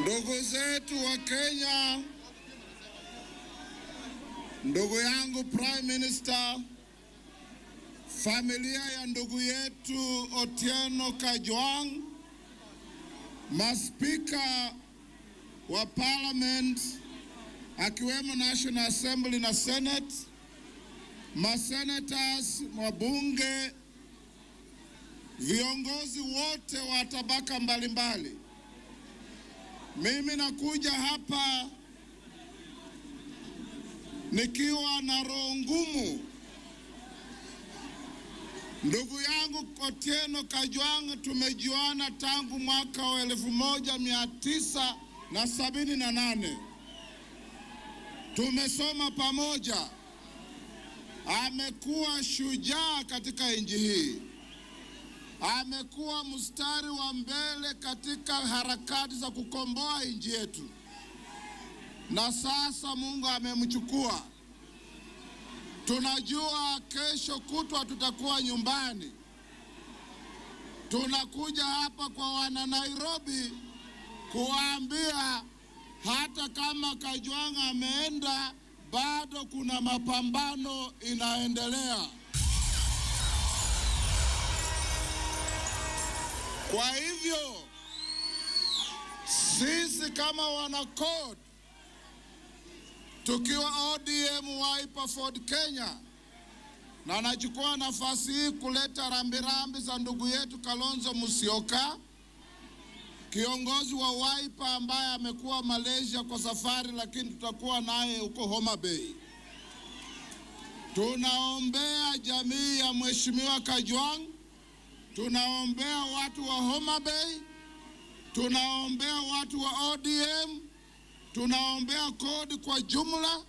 Ndugu zetu wa Kenya, ndugu yangu Prime Minister, familia ya ndugu yetu Otieno Kajwang, maspika wa Parliament, akiwemo National Assembly na Senate, masenators, mabunge, viongozi wote wa tabaka mbalimbali. Mimi nakuja hapa nikiwa na roho ngumu. Ndugu yangu Otieno Kajwang tumejuana tangu mwaka wa 1978. Tumesoma pamoja. Amekuwa shujaa katika nchi hii. Amekuwa mstari wa mbele katika harakati za kukomboa nchi yetu. Na sasa Mungu amemchukua. Tunajua kesho kutwa tutakuwa nyumbani. Tunakuja hapa kwa wana Nairobi kuambia hata kama Kajwang ameenda, bado kuna mapambano inaendelea. Kwa hivyo, sisi kama wanakod, tukiwa ODM Wiper for Kenya, na nachukua nafasi hii kuleta rambirambi za ndugu yetu Kalonzo Musioka, kiongozi wa Wiper ambaye amekuwa Malaysia kwa safari, lakini tutakuwa naye huko Homa Bay. Tunaombea jamii ya mheshimiwa Kajwang, tunaombea watu wa Homa Bay, tunaombea watu wa ODM, tunaombea kodi kwa jumla.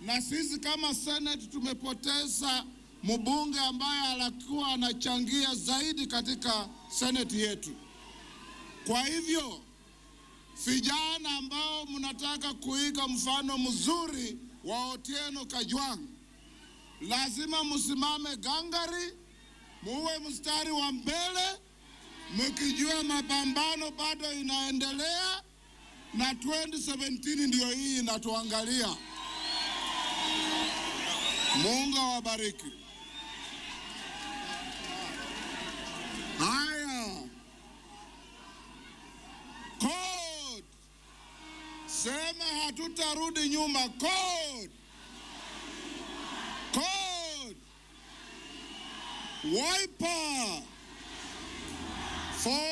Na sisi kama Senate tumepoteza mbunge ambaye alikuwa anachangia zaidi katika Senate yetu. Kwa hivyo, vijana ambao mnataka kuiga mfano mzuri wa Otieno Kajwang, lazima msimame gangari, muwe mstari wa mbele, mkijua mapambano bado inaendelea na 2017 ndio hii inatuangalia. Mungu awabariki. Haya. Code. Sema hatutarudi nyuma. Code. Code. Wiper. For